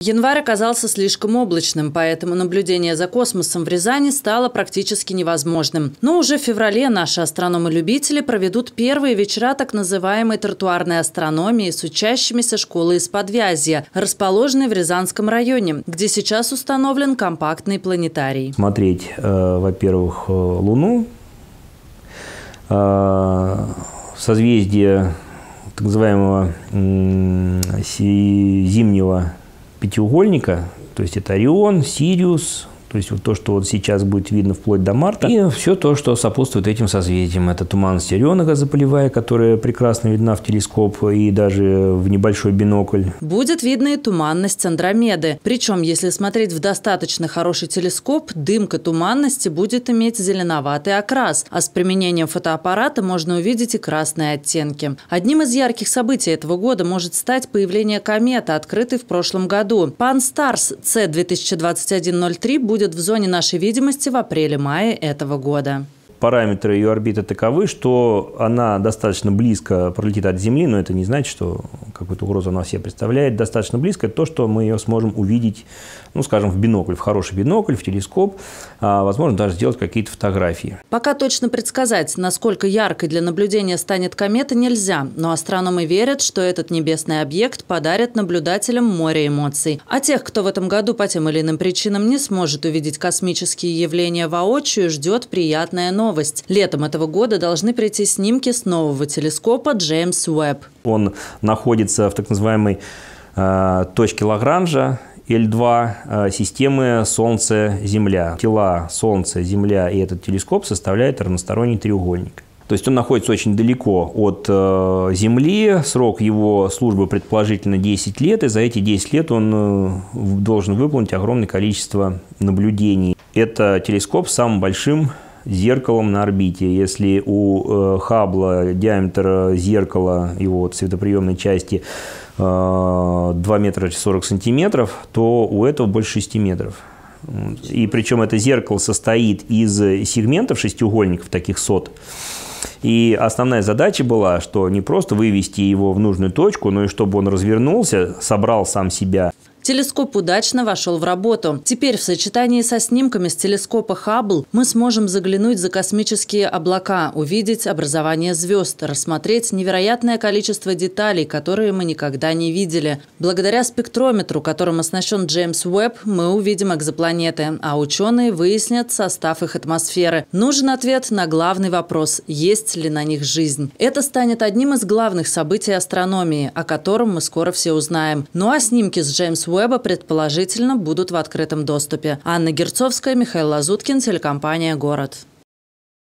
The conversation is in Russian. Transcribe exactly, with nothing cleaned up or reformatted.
Январь оказался слишком облачным, поэтому наблюдение за космосом в Рязани стало практически невозможным. Но уже в феврале наши астрономы-любители проведут первые вечера так называемой тротуарной астрономии с учащимися школы из Подвязья, расположенной в Рязанском районе, где сейчас установлен компактный планетарий. Смотреть, э, во-первых, Луну, э, созвездие так называемого э, зимнего пятиугольника, то есть это Орион, Сириус, то есть вот то, что вот сейчас будет видно вплоть до марта, и все то, что сопутствует этим созвездиям. Это туманность Ориона газопылевая, которая прекрасно видна в телескоп и даже в небольшой бинокль. Будет видна и туманность Андромеды. Причем, если смотреть в достаточно хороший телескоп, дымка туманности будет иметь зеленоватый окрас, а с применением фотоаппарата можно увидеть и красные оттенки. Одним из ярких событий этого года может стать появление кометы, открытой в прошлом году. Панстарс С две тысячи двадцать один ноль три будет будет в зоне нашей видимости в апреле-мае этого года. Параметры ее орбиты таковы, что она достаточно близко пролетит от Земли, но это не значит, что какую-то угрозу она себе представляет. Достаточно близко то, что мы ее сможем увидеть, ну, скажем, в бинокль, в хороший бинокль, в телескоп, а, возможно, даже сделать какие-то фотографии. Пока точно предсказать, насколько яркой для наблюдения станет комета, нельзя, но астрономы верят, что этот небесный объект подарит наблюдателям море эмоций. А тех, кто в этом году по тем или иным причинам не сможет увидеть космические явления воочию, ждет приятная новость. Новость. Летом этого года должны прийти снимки с нового телескопа Джеймс Уэбб. Он находится в так называемой э, точке Лагранжа Л два э, системы Солнце-Земля. Тела Солнце-Земля и этот телескоп составляют равносторонний треугольник. То есть он находится очень далеко от э, Земли, срок его службы предположительно десять лет, и за эти десять лет он э, должен выполнить огромное количество наблюдений. Это телескоп с самым большим зеркалом на орбите. Если у Хаббла диаметр зеркала, его светоприемной части, два метра сорок сантиметров, то у этого больше шести метров. И причем это зеркало состоит из сегментов шестиугольников, таких сот. И основная задача была, что не просто вывести его в нужную точку, но и чтобы он развернулся, собрал сам себя. Телескоп удачно вошел в работу. Теперь в сочетании со снимками с телескопа Хаббл мы сможем заглянуть за космические облака, увидеть образование звезд, рассмотреть невероятное количество деталей, которые мы никогда не видели. Благодаря спектрометру, которым оснащен Джеймс Уэбб, мы увидим экзопланеты, а ученые выяснят состав их атмосферы. Нужен ответ на главный вопрос – есть ли на них жизнь? Это станет одним из главных событий астрономии, о котором мы скоро все узнаем. Ну а снимки с Джеймс Уэбб Уэбб предположительно будут в открытом доступе. Анна Герцовская, Михаил Лазуткин, телекомпания «Город».